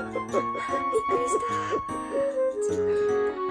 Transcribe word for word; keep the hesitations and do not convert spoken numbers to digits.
びっくりした。